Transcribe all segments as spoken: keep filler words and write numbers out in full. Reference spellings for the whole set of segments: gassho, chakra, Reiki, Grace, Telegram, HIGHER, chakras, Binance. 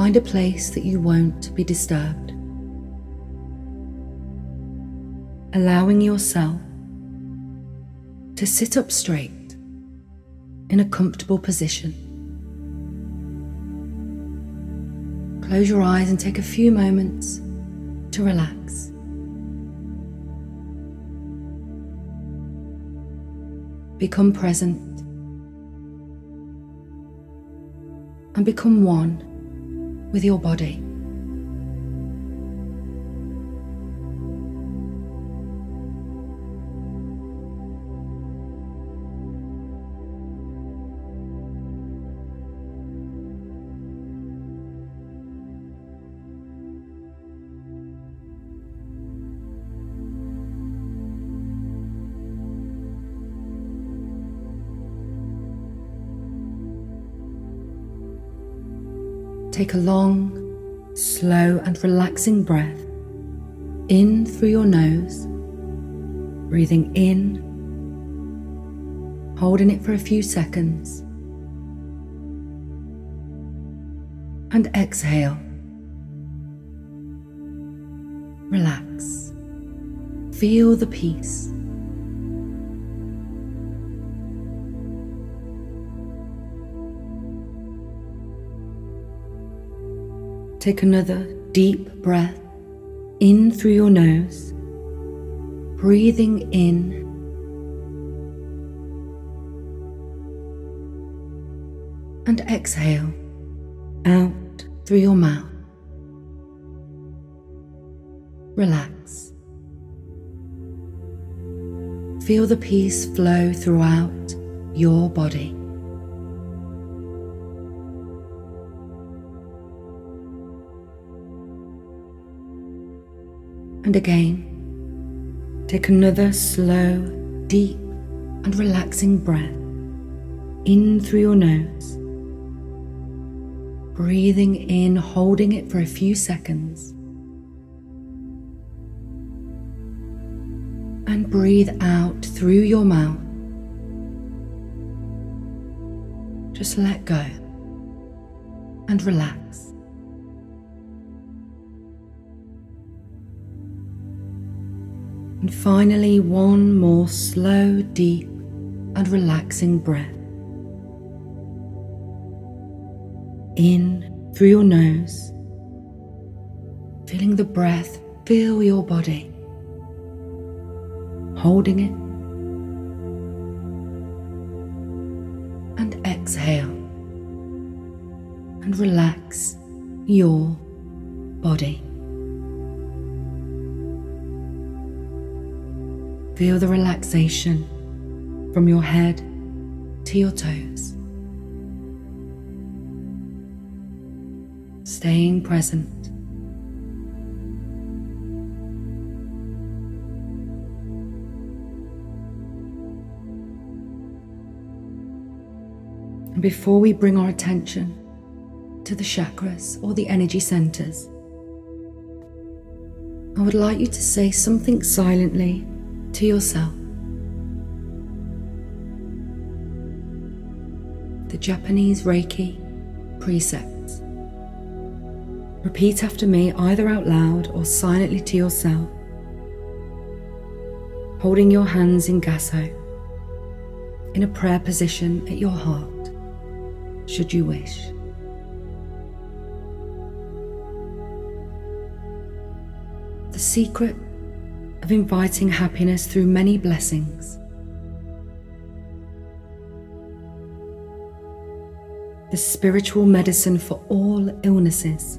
find a place that you won't be disturbed, allowing yourself to sit up straight in a comfortable position. Close your eyes and take a few moments to relax. Become present and become one with your body. Take a long, slow and relaxing breath in through your nose, breathing in, holding it for a few seconds, and exhale. Relax. Feel the peace. Take another deep breath in through your nose, breathing in, and exhale out through your mouth. Relax. Feel the peace flow throughout your body. And again, take another slow, deep and relaxing breath in through your nose, breathing in, holding it for a few seconds, and breathe out through your mouth. Just let go and relax. And finally, one more slow, deep and relaxing breath. In through your nose, feeling the breath fill your body, holding it, and exhale, and relax your body. Feel the relaxation from your head to your toes. Staying present. And before we bring our attention to the chakras or the energy centers, I would like you to say something silently to yourself. The Japanese Reiki precepts. Repeat after me, either out loud or silently to yourself, holding your hands in gassho, in a prayer position at your heart, should you wish. The secret of inviting happiness through many blessings. The spiritual medicine for all illnesses.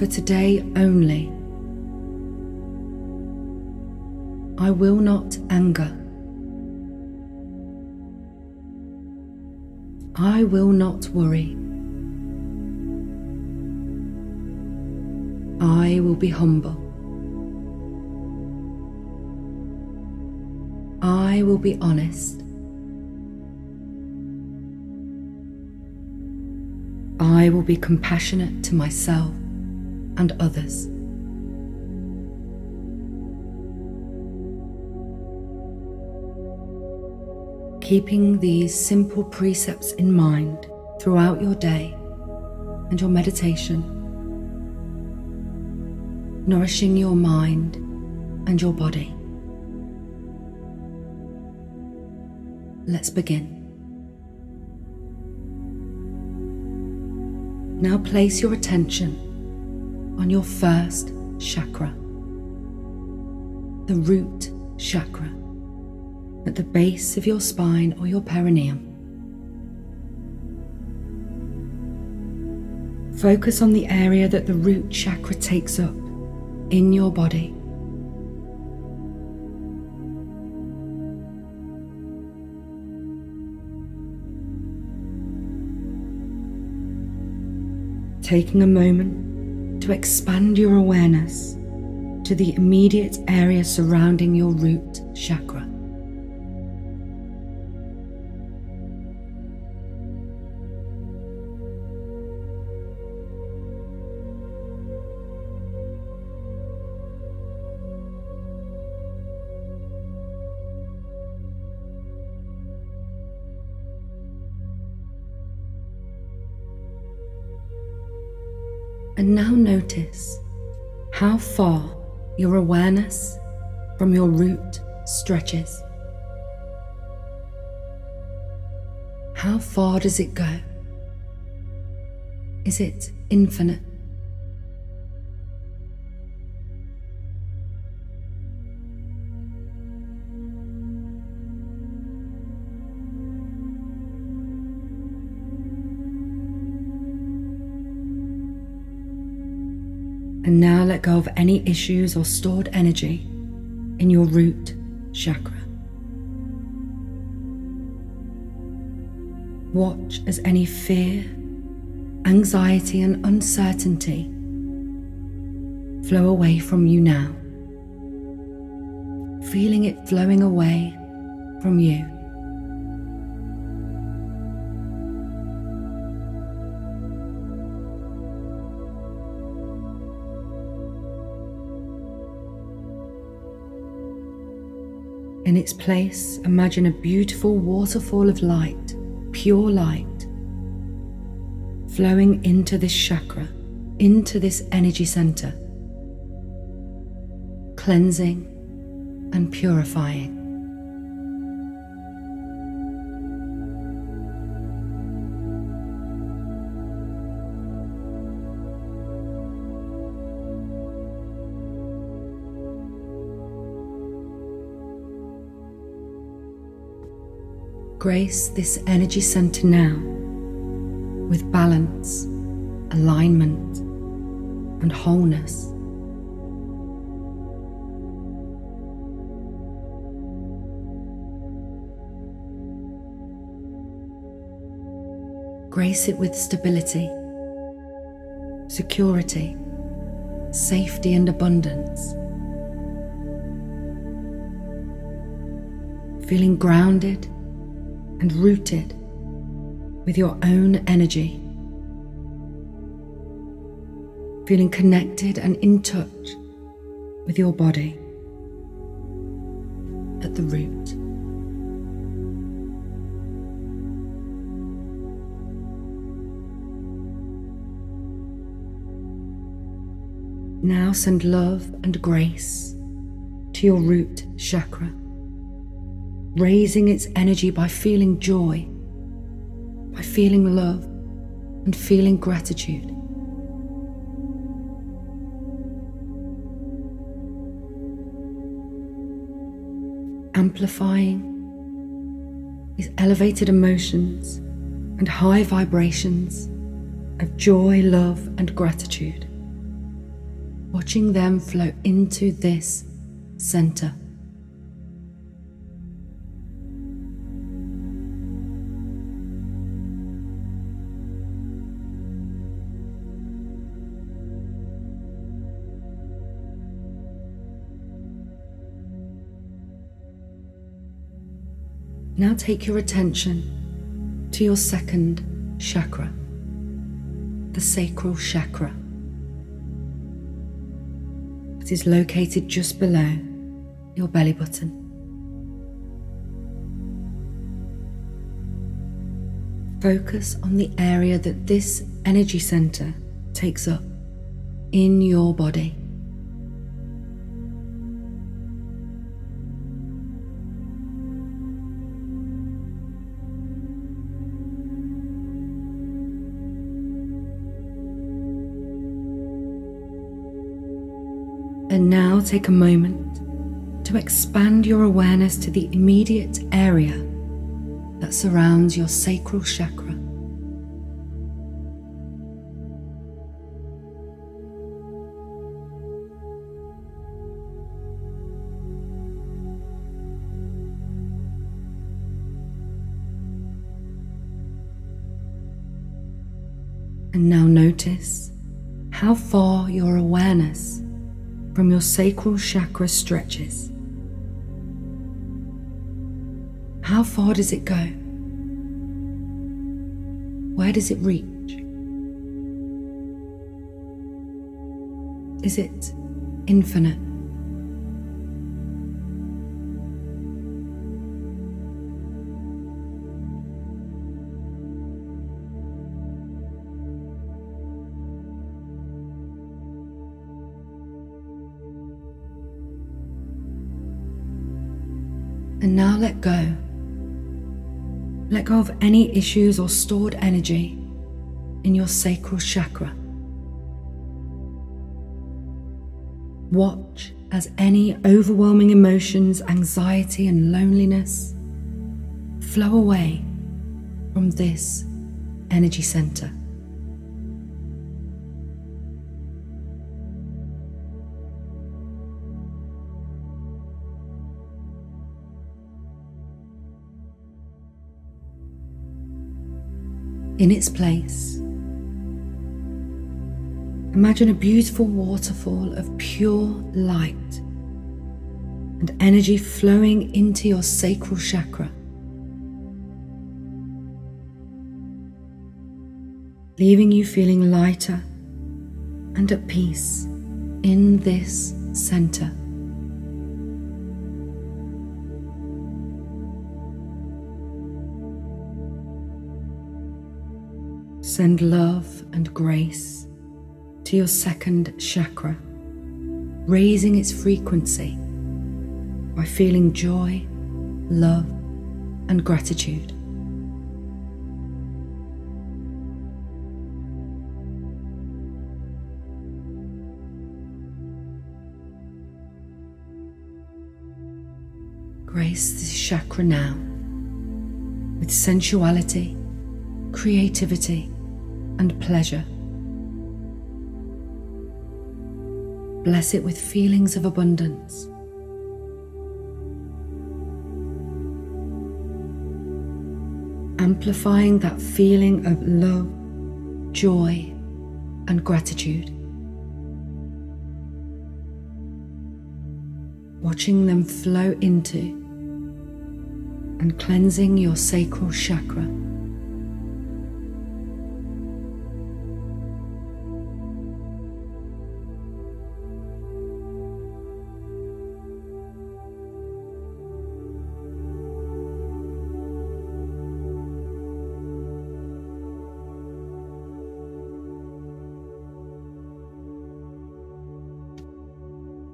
For today only, I will not anger. I will not worry. I will be humble. I will be honest. I will be compassionate to myself and others. keeping these simple precepts in mind throughout your day and your meditation, nourishing your mind and your body. Let's begin. Now place your attention on your first chakra, the root chakra at the base of your spine or your perineum. Focus on the area that the root chakra takes up in your body. Taking a moment to expand your awareness to the immediate area surrounding your root chakra. And now notice how far your awareness from your root stretches. How far does it go? Is it infinite? And now let go of any issues or stored energy in your root chakra. Watch as any fear, anxiety, and uncertainty flow away from you now, feeling it flowing away from you. In its place, imagine a beautiful waterfall of light, pure light, flowing into this chakra, into this energy center, cleansing and purifying. Grace this energy center now with balance, alignment, and wholeness. Grace it with stability, security, safety, and abundance. Feeling grounded and rooted with your own energy, feeling connected and in touch with your body at the root. Now send love and grace to your root chakra, raising its energy by feeling joy, by feeling love, and feeling gratitude. Amplifying these elevated emotions and high vibrations of joy, love, and gratitude, watching them flow into this center. Now take your attention to your second chakra, the sacral chakra. It is located just below your belly button. Focus on the area that this energy center takes up in your body. And now take a moment to expand your awareness to the immediate area that surrounds your sacral chakra. And now notice how far your awareness from your sacral chakra stretches. How far does it go? Where does it reach? Is it infinite? And now let go. Let go of any issues or stored energy in your sacral chakra. Watch as any overwhelming emotions, anxiety and loneliness flow away from this energy center. In its place, imagine a beautiful waterfall of pure light and energy flowing into your sacral chakra, leaving you feeling lighter and at peace in this center. Send love and grace to your second chakra, raising its frequency by feeling joy, love, and gratitude. Grace this chakra now with sensuality, creativity, and pleasure. Bless it with feelings of abundance. Amplifying that feeling of love, joy, and gratitude. Watching them flow into and cleansing your sacral chakra.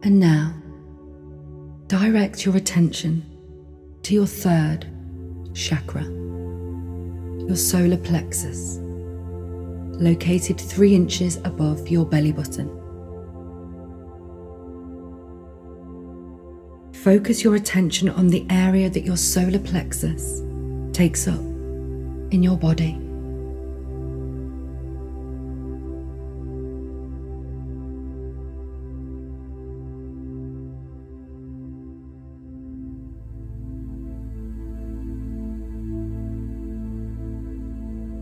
And now, direct your attention to your third chakra, your solar plexus, located three inches above your belly button. Focus your attention on the area that your solar plexus takes up in your body.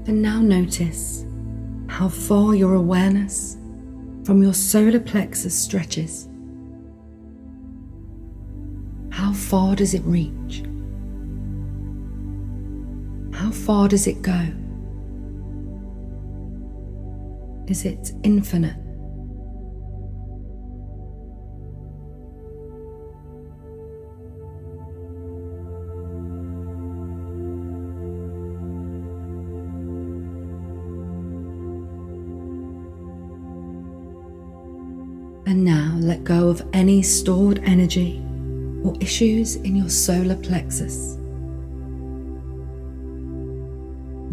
And now notice how far your awareness from your solar plexus stretches. How far does it reach? How far does it go? Is it infinite? And now let go of any stored energy or issues in your solar plexus.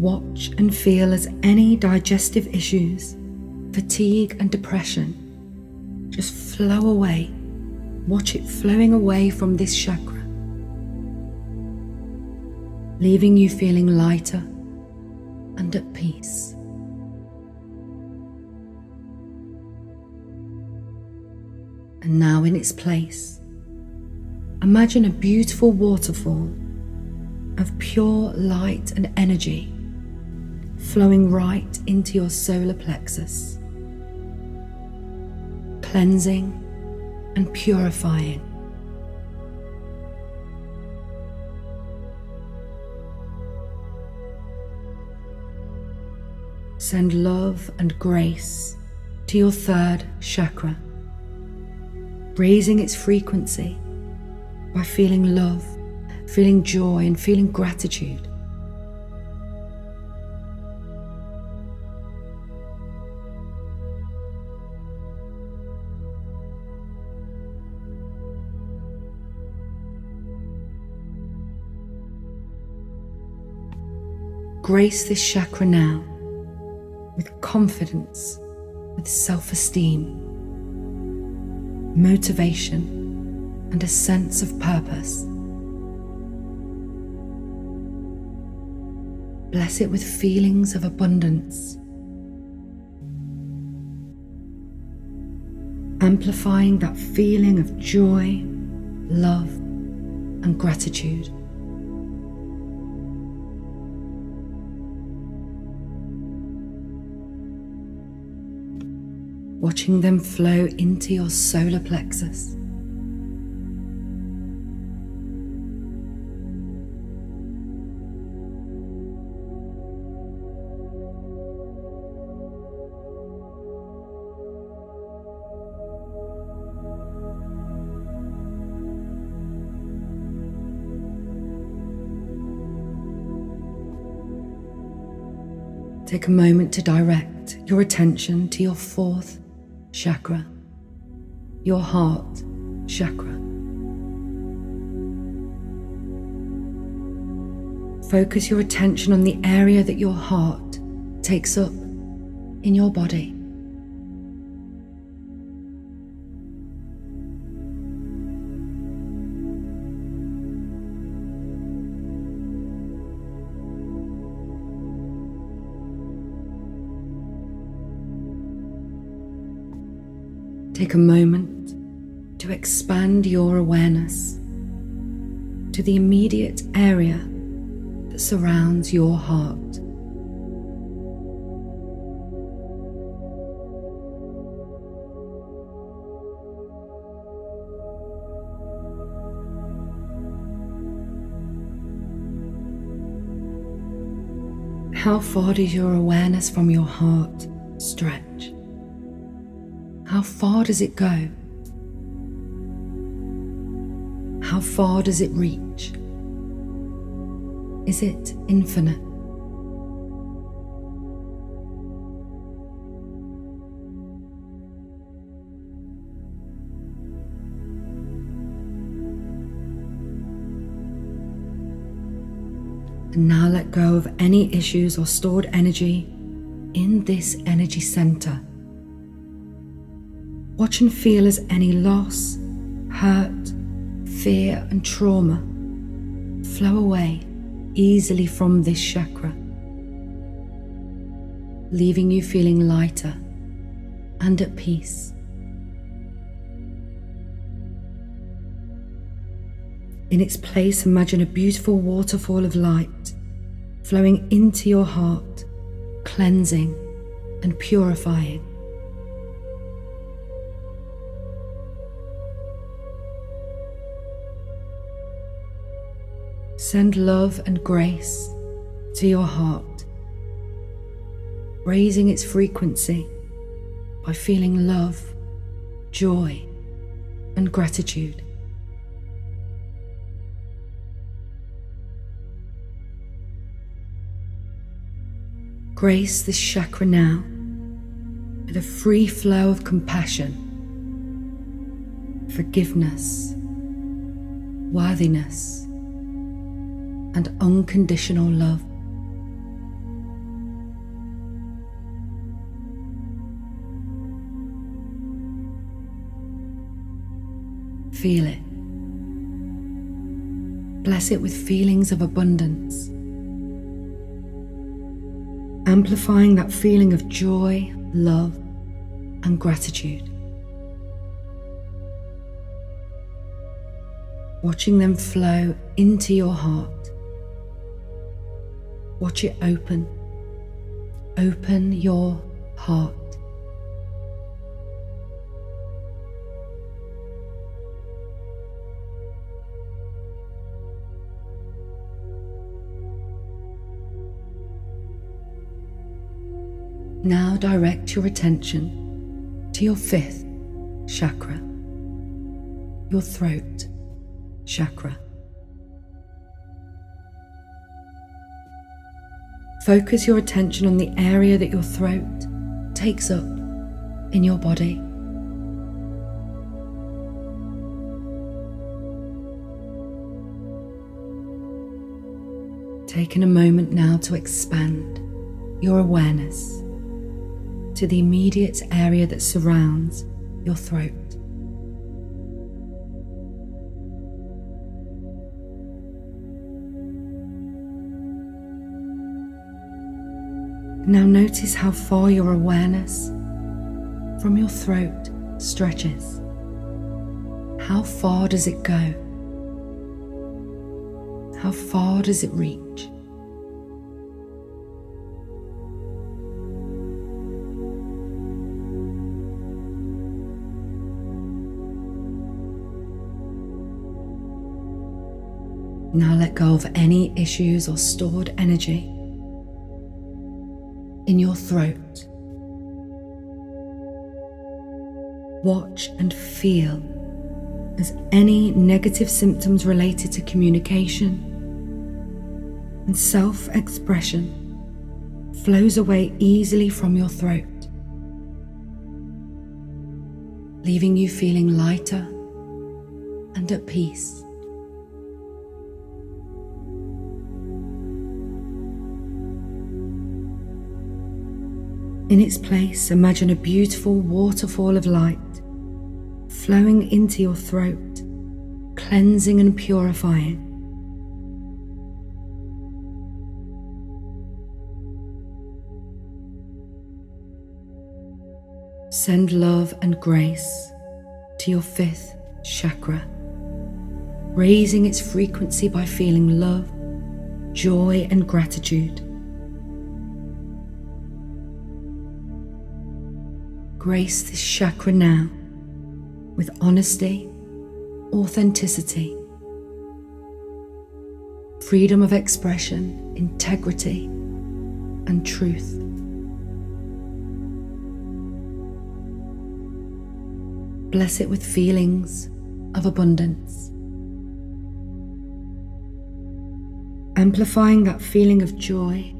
Watch and feel as any digestive issues, fatigue and depression just flow away. Watch it flowing away from this chakra, leaving you feeling lighter and at peace. And now in its place, imagine a beautiful waterfall of pure light and energy flowing right into your solar plexus, cleansing and purifying. Send love and grace to your third chakra, raising its frequency by feeling love, feeling joy, and feeling gratitude. Grace this chakra now with confidence, with self-esteem, motivation, and a sense of purpose. Bless it with feelings of abundance, amplifying that feeling of joy, love, and gratitude. Watching them flow into your solar plexus. Take a moment to direct your attention to your fourth chakra, your heart chakra. Focus your attention on the area that your heart takes up in your body. Take a moment to expand your awareness to the immediate area that surrounds your heart. How far does your awareness from your heart stretch? How far does it go? How far does it reach? Is it infinite? And now let go of any issues or stored energy in this energy center. Watch and feel as any loss, hurt, fear, and trauma flow away easily from this chakra, leaving you feeling lighter and at peace. In its place, imagine a beautiful waterfall of light flowing into your heart, cleansing and purifying. Send love and grace to your heart, raising its frequency by feeling love, joy, and gratitude. Grace this chakra now with a free flow of compassion, forgiveness, worthiness, and unconditional love. Feel it. Bless it with feelings of abundance, amplifying that feeling of joy, love, and gratitude. Watching them flow into your heart. Watch it open. Open your heart. Now direct your attention to your fifth chakra, your throat chakra. Focus your attention on the area that your throat takes up in your body. Taking a moment now to expand your awareness to the immediate area that surrounds your throat. Now notice how far your awareness from your throat stretches. How far does it go? How far does it reach? Now let go of any issues or stored energy in your throat. Watch and feel as any negative symptoms related to communication and self-expression flows away easily from your throat, leaving you feeling lighter and at peace. In its place, imagine a beautiful waterfall of light flowing into your throat, cleansing and purifying. Send love and grace to your fifth chakra, raising its frequency by feeling love, joy, and gratitude. Grace this chakra now with honesty, authenticity, freedom of expression, integrity, and truth. Bless it with feelings of abundance, amplifying that feeling of joy,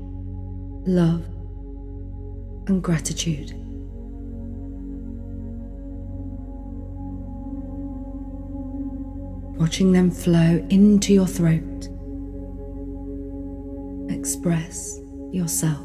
love, and gratitude. Watching them flow into your throat. Express yourself.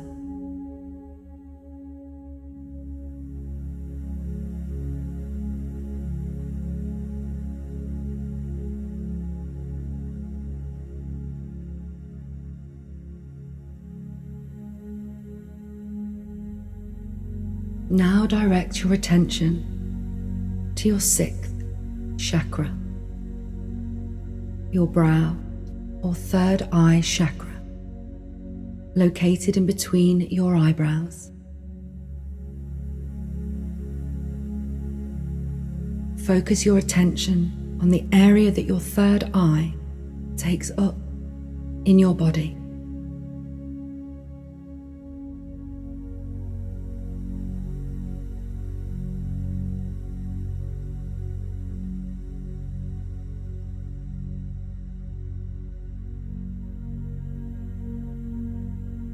Now direct your attention to your sixth chakra, your brow or third eye chakra, located in between your eyebrows. Focus your attention on the area that your third eye takes up in your body.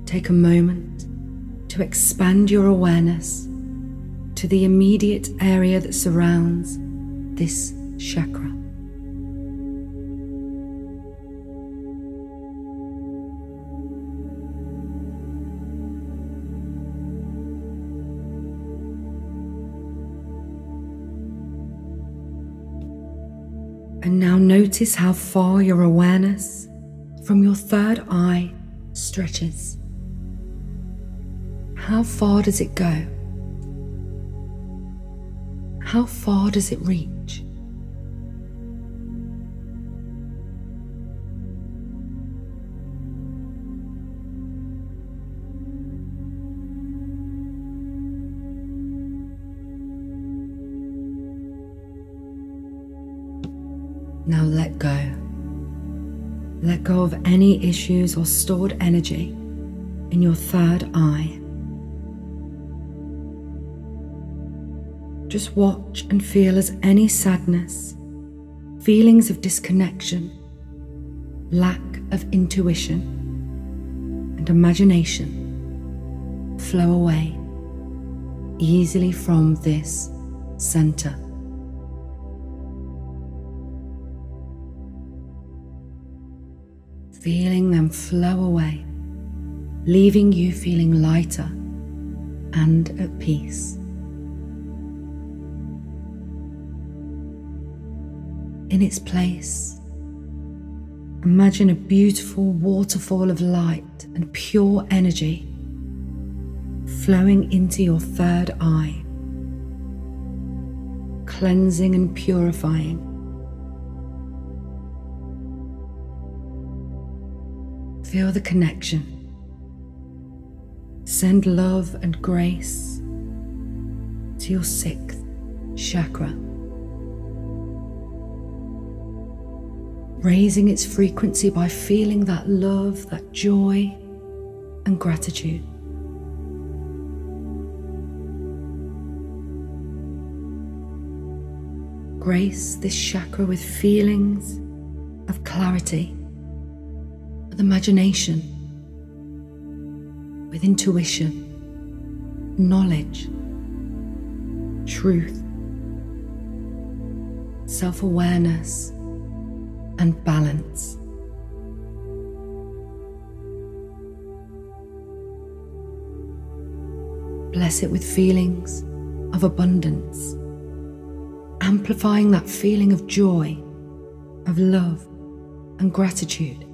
Take a moment to expand your awareness to the immediate area that surrounds this chakra. And now notice how far your awareness from your third eye stretches. How far does it go? How far does it reach? Now let go. Let go of any issues or stored energy in your third eye. Just watch and feel as any sadness, feelings of disconnection, lack of intuition and imagination flow away easily from this center. Feeling them flow away, leaving you feeling lighter and at peace. In its place, imagine a beautiful waterfall of light and pure energy flowing into your third eye, cleansing and purifying. Feel the connection. Send love and grace to your sixth chakra, raising its frequency by feeling that love, that joy and gratitude. Grace this chakra with feelings of clarity, with imagination, with intuition, knowledge, truth, self-awareness and balance. Bless it with feelings of abundance, amplifying that feeling of joy, of love and gratitude.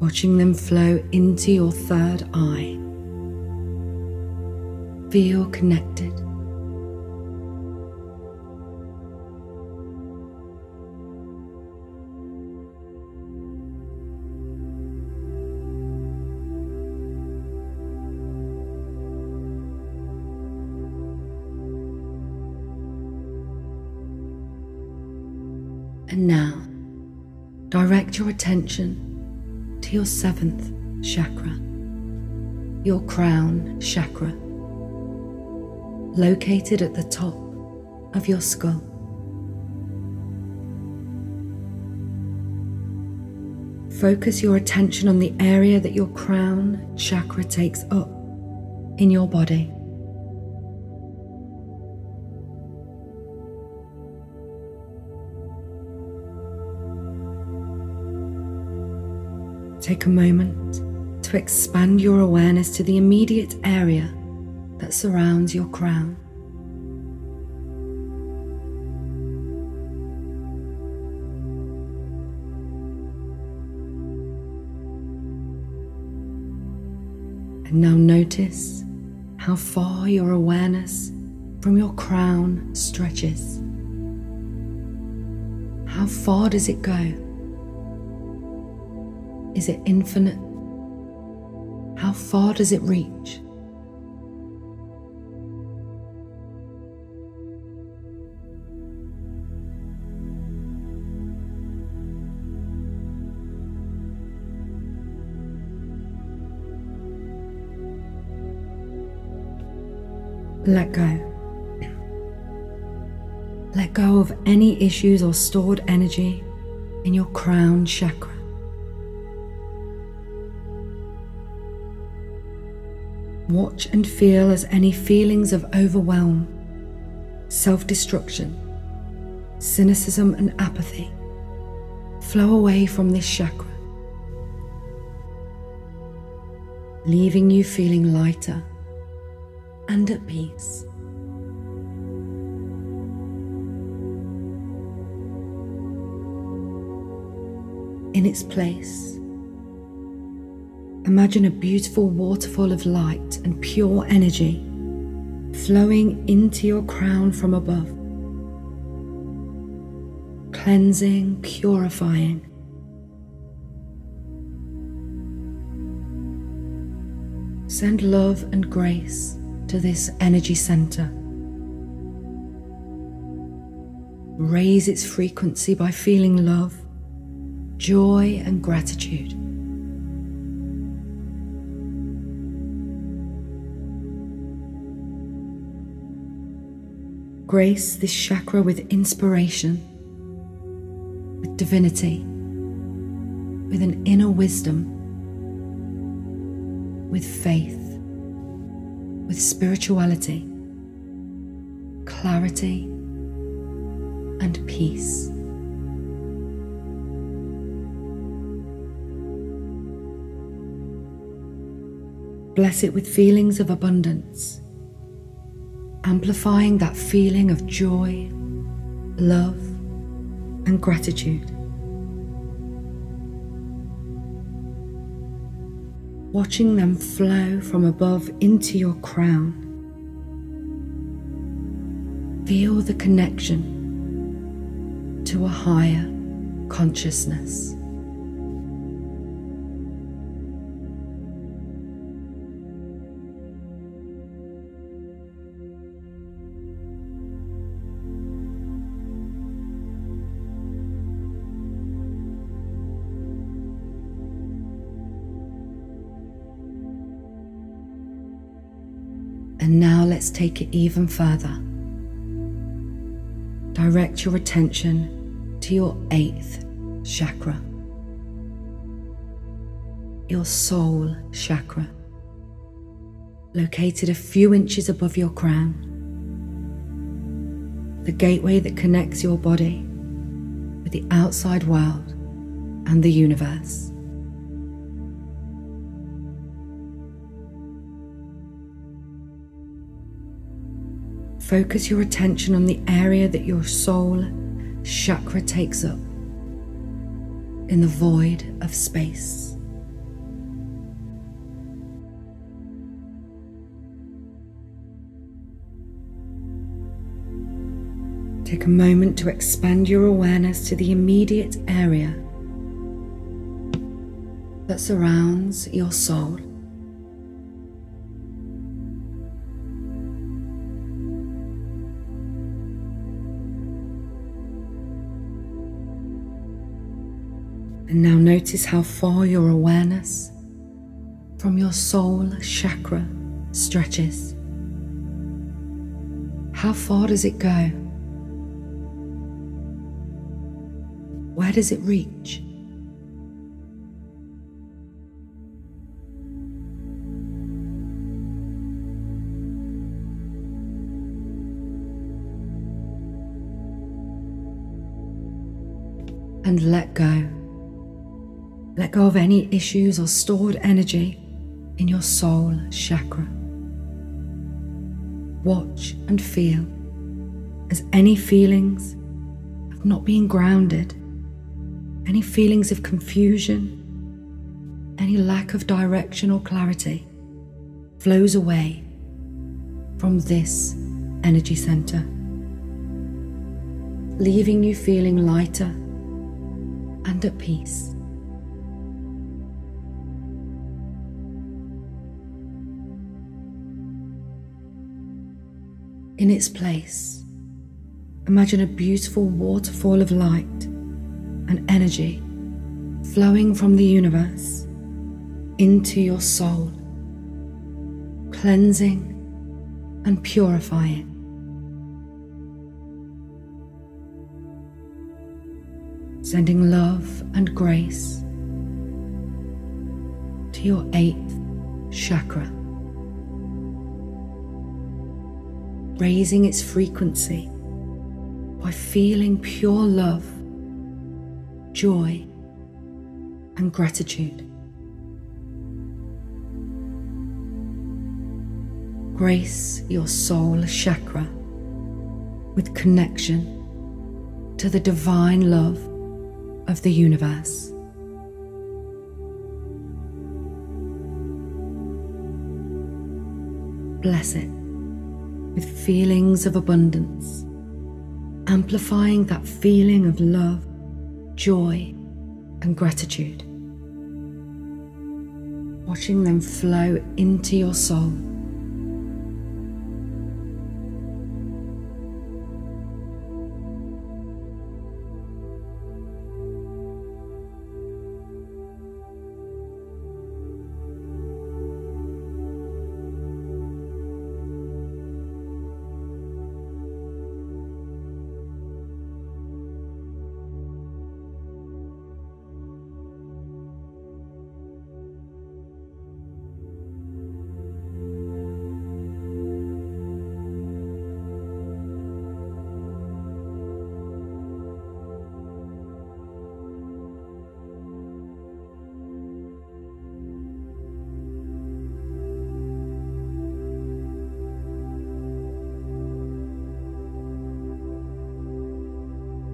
Watching them flow into your third eye. Feel connected. And now, direct your attention to your seventh chakra, your crown chakra, located at the top of your skull. Focus your attention on the area that your crown chakra takes up in your body. Take a moment to expand your awareness to the immediate area that surrounds your crown. And now notice how far your awareness from your crown stretches. How far does it go? Is it infinite? How far does it reach? Let go. Let go of any issues or stored energy in your crown chakra. Watch and feel as any feelings of overwhelm, self-destruction, cynicism and apathy flow away from this chakra, leaving you feeling lighter and at peace. In its place, imagine a beautiful waterfall of light and pure energy flowing into your crown from above, cleansing, purifying. Send love and grace to this energy center. Raise its frequency by feeling love, joy and gratitude. Grace this chakra with inspiration, with divinity, with an inner wisdom, with faith, with spirituality, clarity, and peace. Bless it with feelings of abundance, amplifying that feeling of joy, love, and gratitude. Watching them flow from above into your crown. Feel the connection to a higher consciousness. And now let's take it even further. Direct your attention to your eighth chakra, your soul chakra, located a few inches above your crown, the gateway that connects your body with the outside world and the universe. Focus your attention on the area that your soul chakra takes up in the void of space. Take a moment to expand your awareness to the immediate area that surrounds your soul. And now notice how far your awareness from your soul chakra stretches. How far does it go? Where does it reach? And let go. Let go of any issues or stored energy in your soul chakra. Watch and feel as any feelings of not being grounded, any feelings of confusion, any lack of direction or clarity flows away from this energy center, leaving you feeling lighter and at peace. In its place, imagine a beautiful waterfall of light and energy flowing from the universe into your soul, cleansing and purifying. Sending love and grace to your eighth chakra, raising its frequency by feeling pure love, joy, and gratitude. Grace your soul chakra with connection to the divine love of the universe. Bless it with feelings of abundance, amplifying that feeling of love, joy, and gratitude, watching them flow into your soul.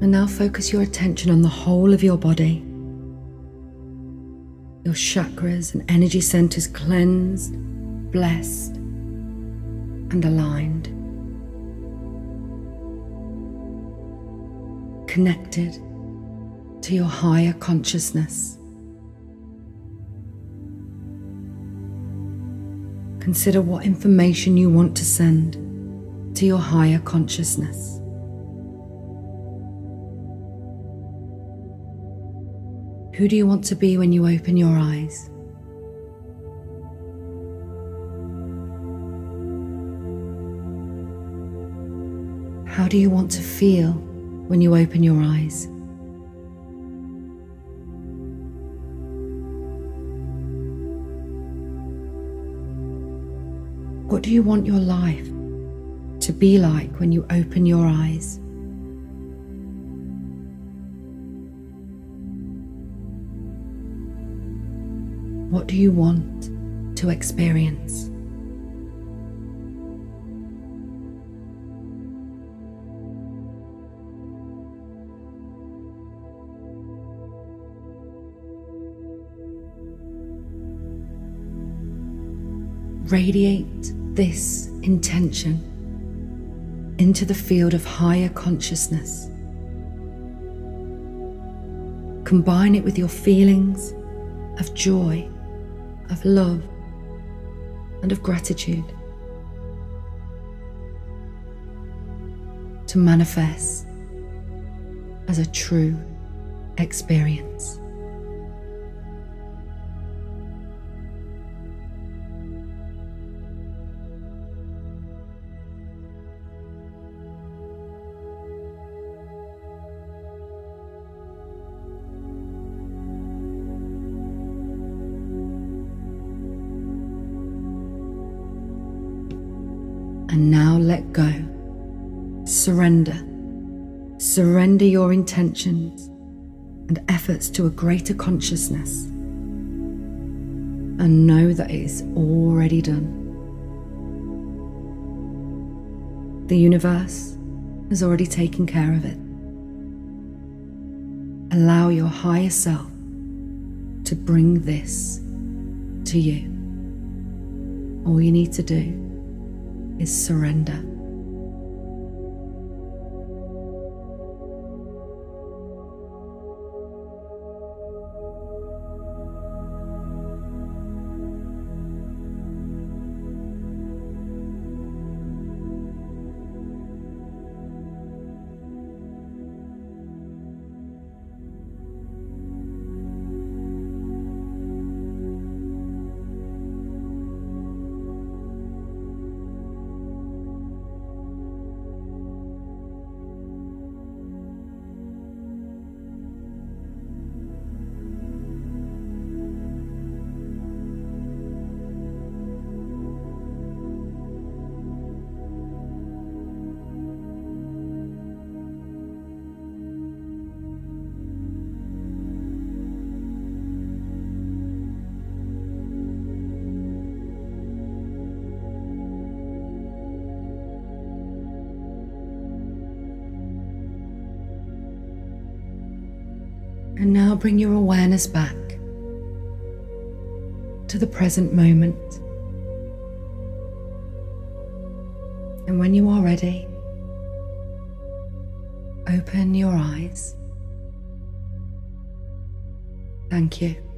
And now focus your attention on the whole of your body. Your chakras and energy centers cleansed, blessed, and aligned. Connected to your higher consciousness. Consider what information you want to send to your higher consciousness. Who do you want to be when you open your eyes? How do you want to feel when you open your eyes? What do you want your life to be like when you open your eyes? What do you want to experience? Radiate this intention into the field of higher consciousness. Combine it with your feelings of joy, of love, and of gratitude to manifest as a true experience. And now let go. Surrender. Surrender your intentions and efforts to a greater consciousness. And know that it is already done. The universe has already taken care of it. Allow your higher self to bring this to you. All you need to do is surrender. And now bring your awareness back to the present moment. And when you are ready, open your eyes. Thank you.